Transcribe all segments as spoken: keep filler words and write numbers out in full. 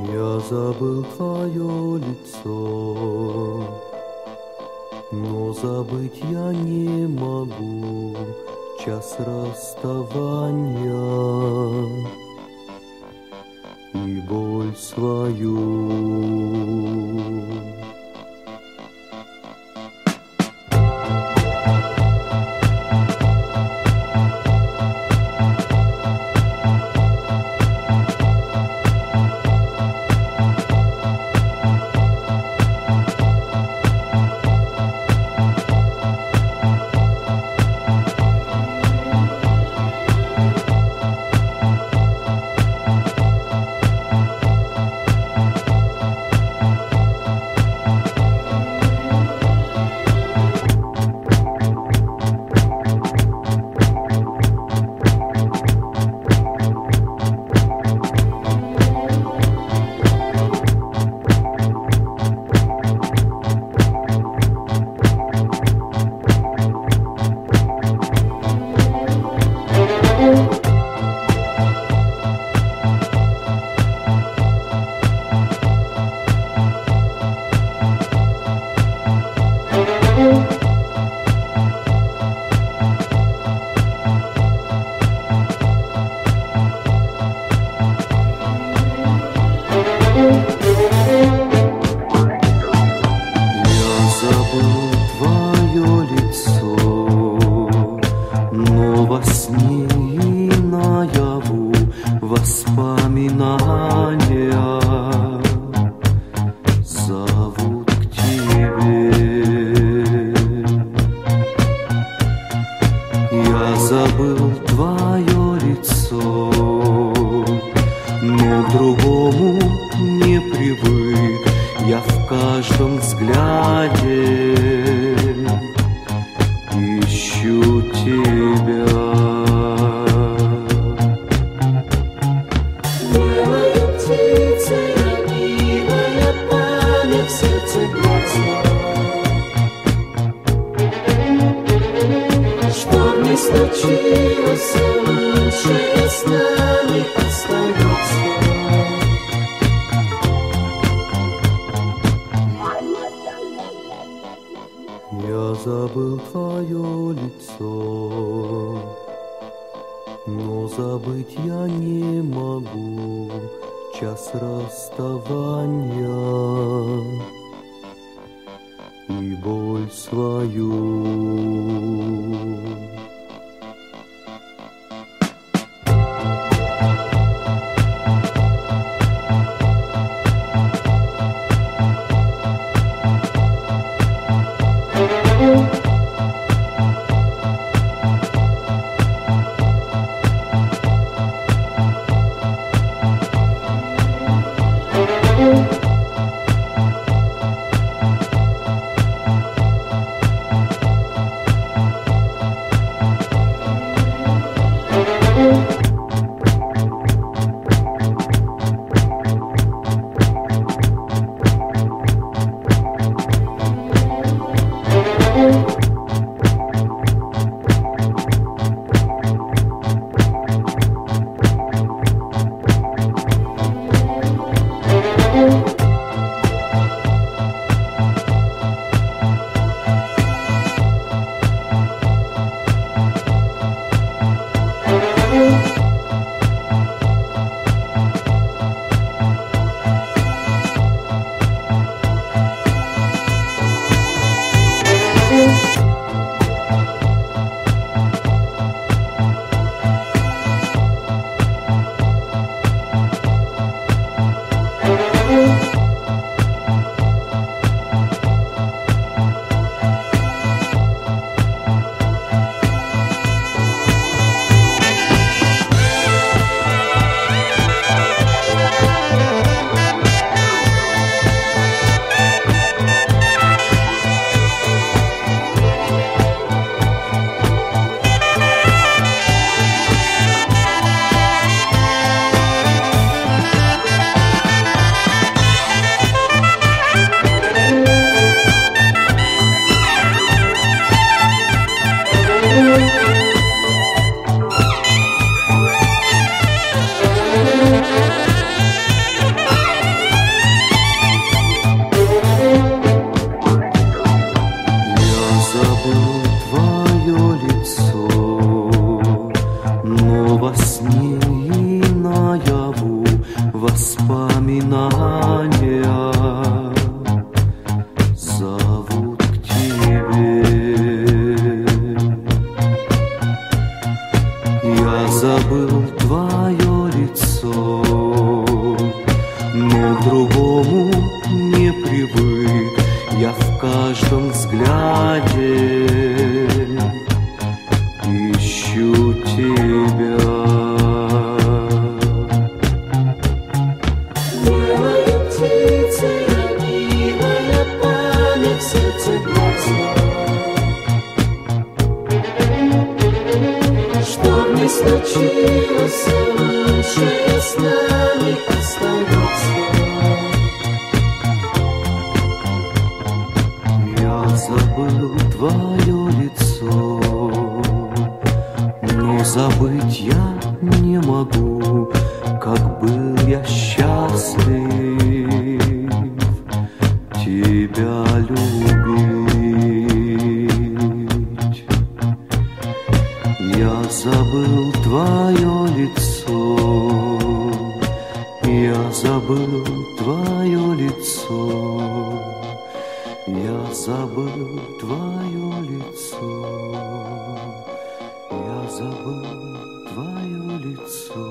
Я забыл твое лицо, но забыть я не могу час расставания и боль свою. Свою. забыл твое лицо, но к другому не привык я в каждом взгляде. Ищу тебя. Случилось лучше, я с нами останусь. Я забыл твое лицо, но забыть я не могу, как был я счастлив, тебя любить. Я забыл твое лицо, я забыл твое лицо, я забыл твое лицо, я забыл твое лицо.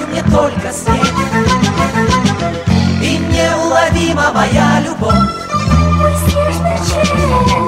навстречу мне только снег. И неуловима моя любовь. Мой снежный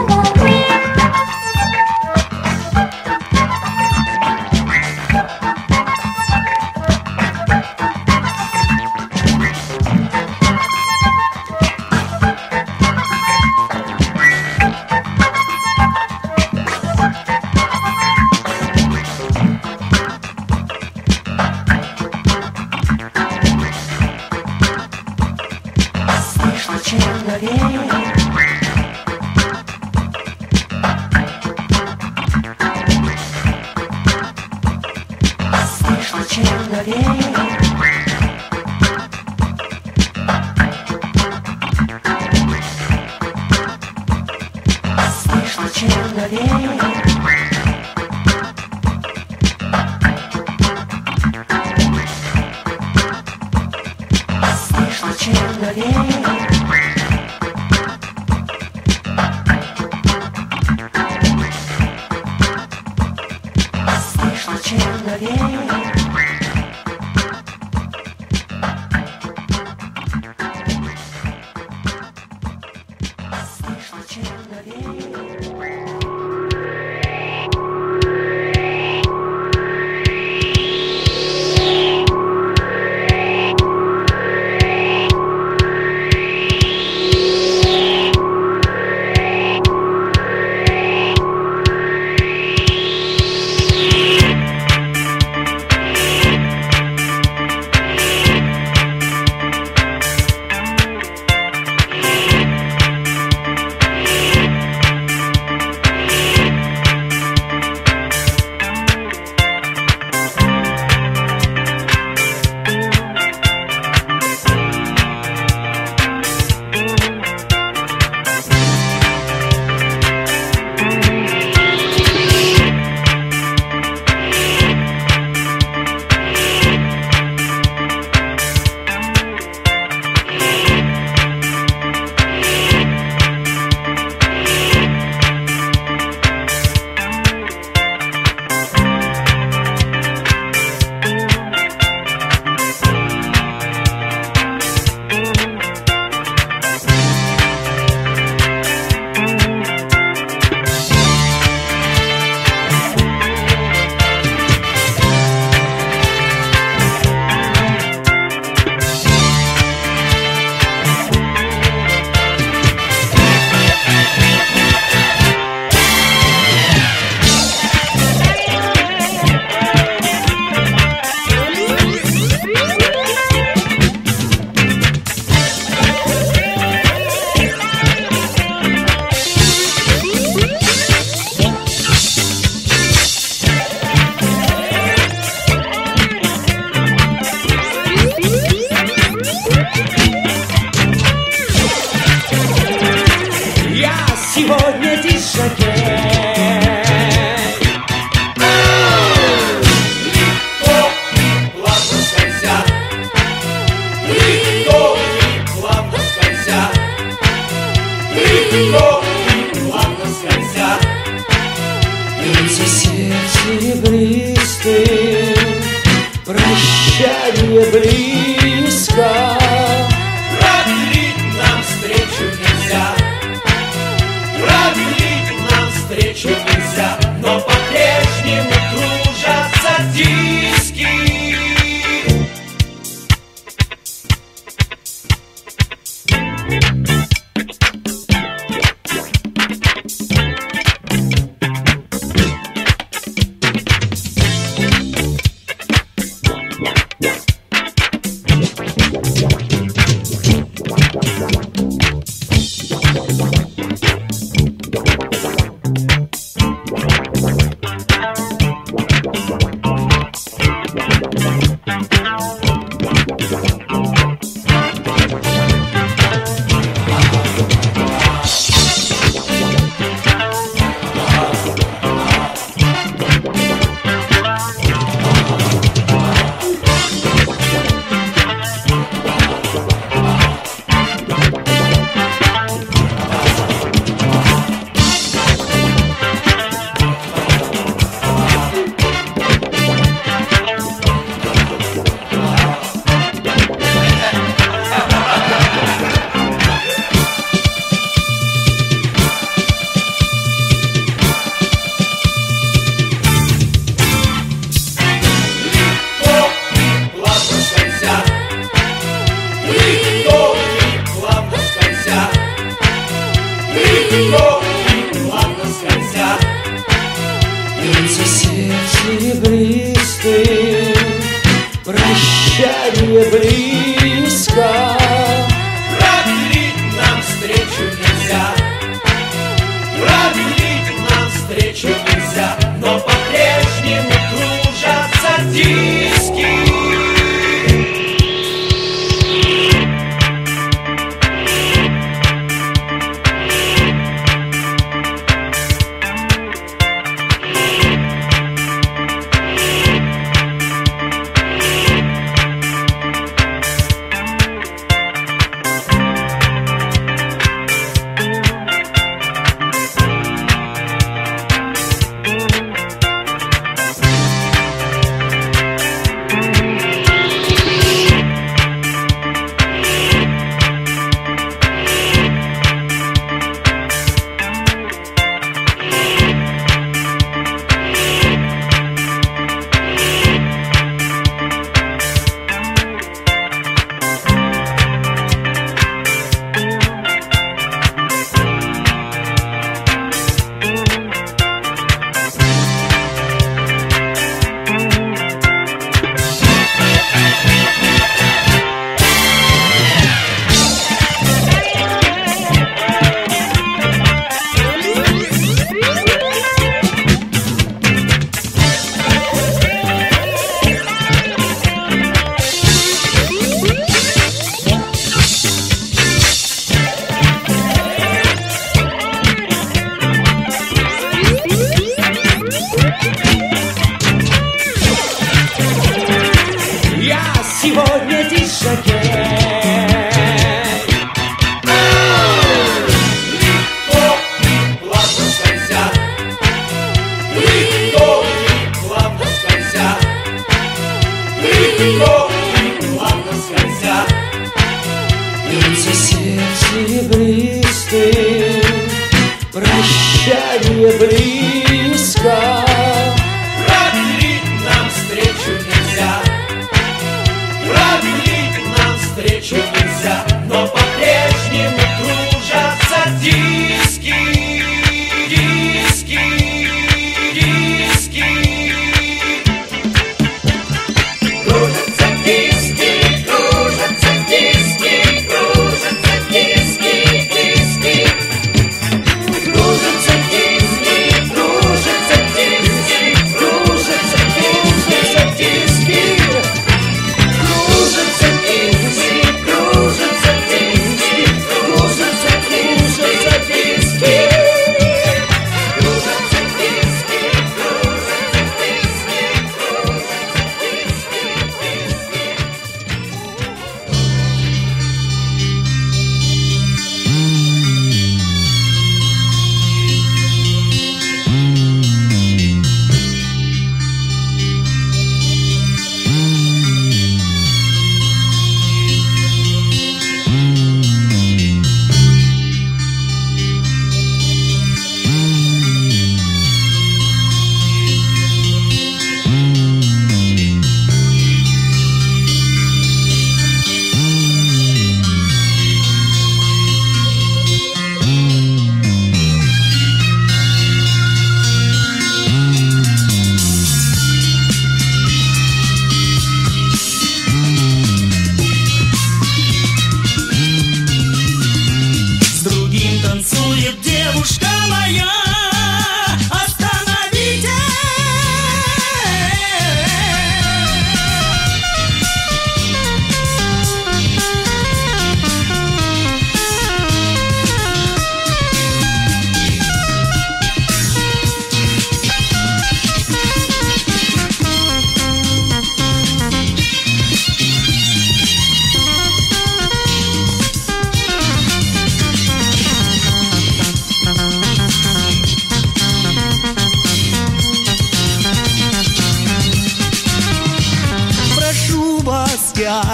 я,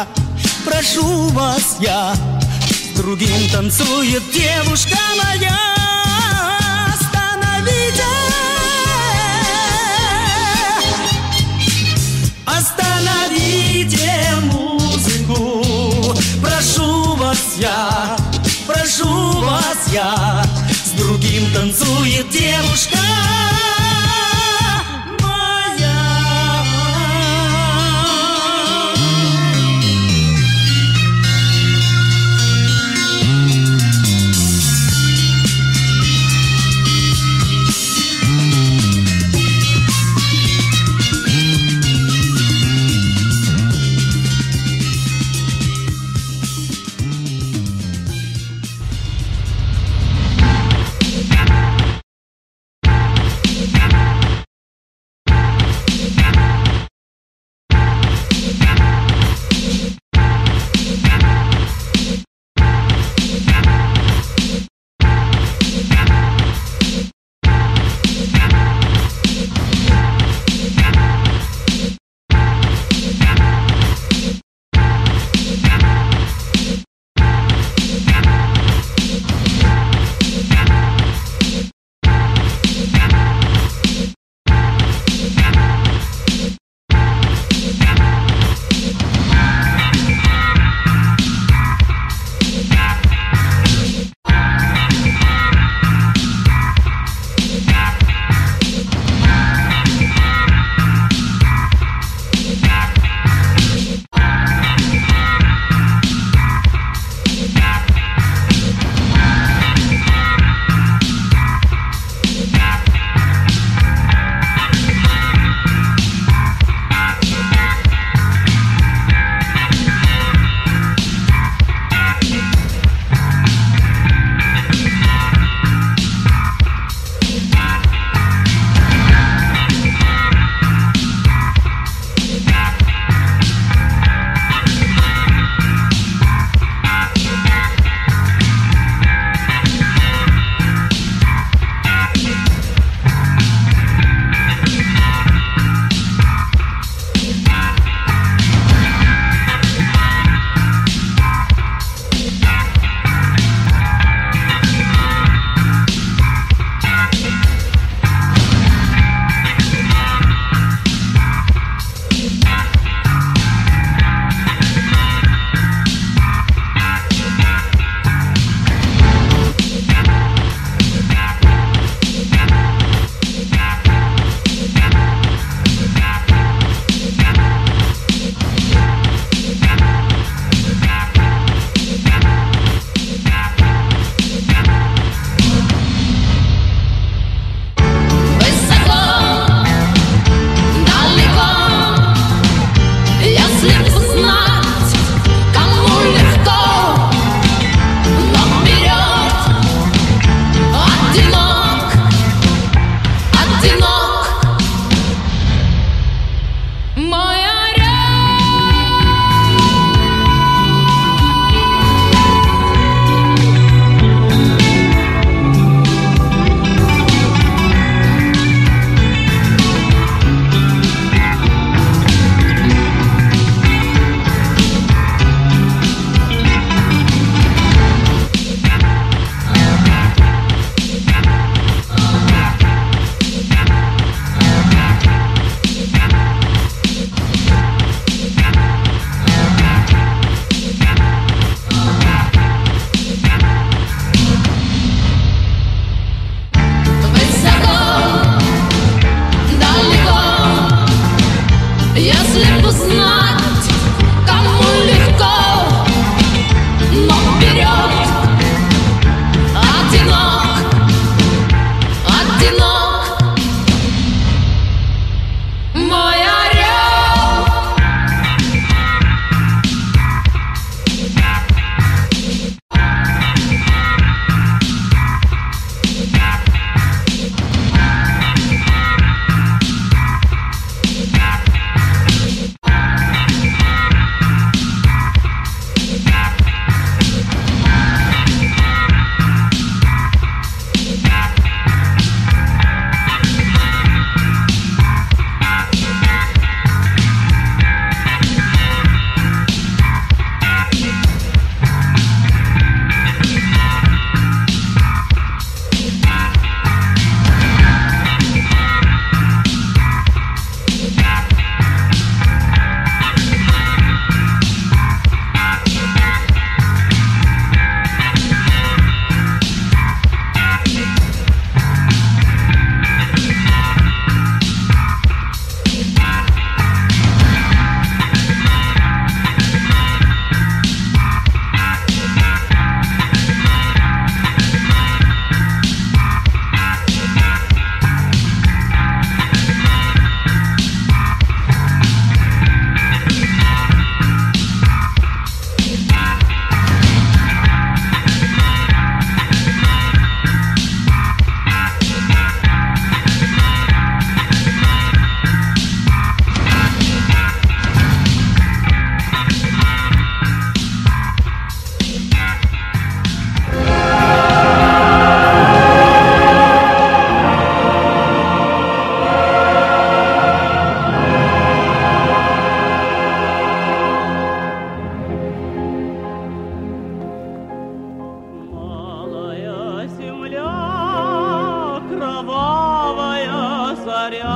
прошу вас я, другим танцует девушка моя. Остановите музыку, прошу вас я, прошу вас я, с другим танцует девушка моя.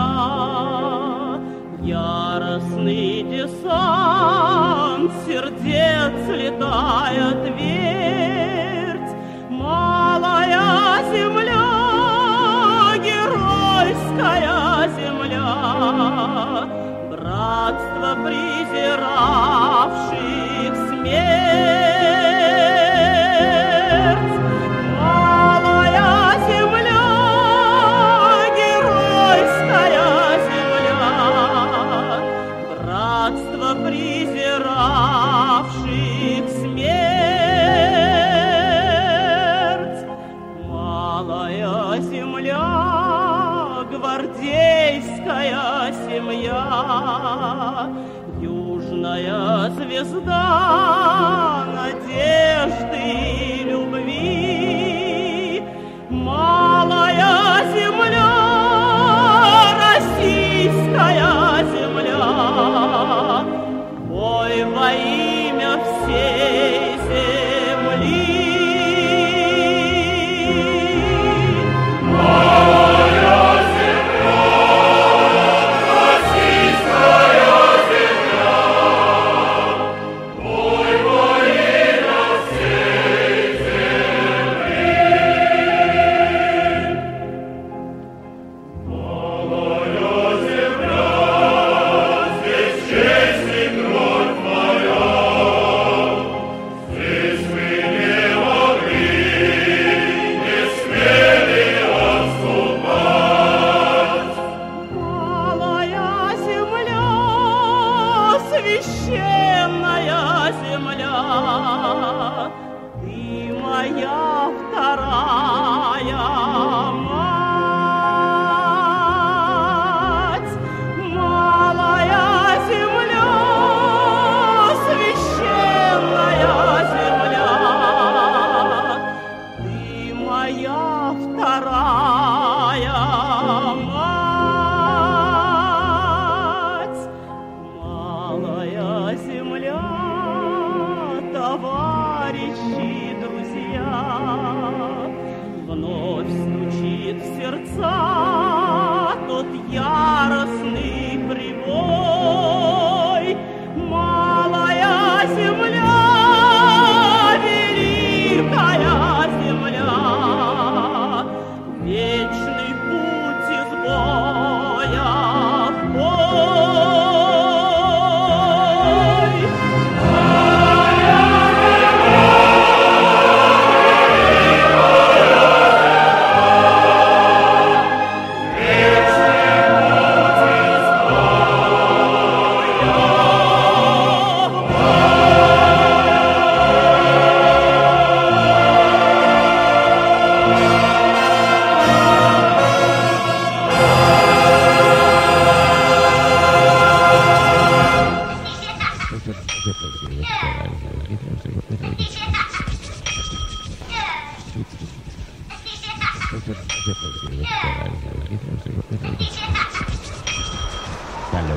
меня яростный десант сердец летает верть, малая земля, геройская земля, братство презиравших смерть. Презиравших смерть, малая земля, гвардейская семья, южная звезда надежды и любви, малая земля, российская земля. Бой во имя всей земли. Священная земля, ты моя вторая мать, малая земля, священная земля, ты моя вторая мать. Товарищи, друзья, вновь стучит в сердца тот яростный прибой. Малая земля, великая земля, вечный путь из боя в бой. Hello?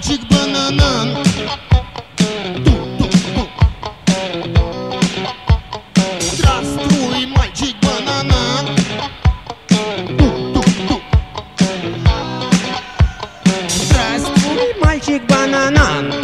мальчик бананан. Здравствуй, мальчик бананан. Здравствуй, мальчик бананан.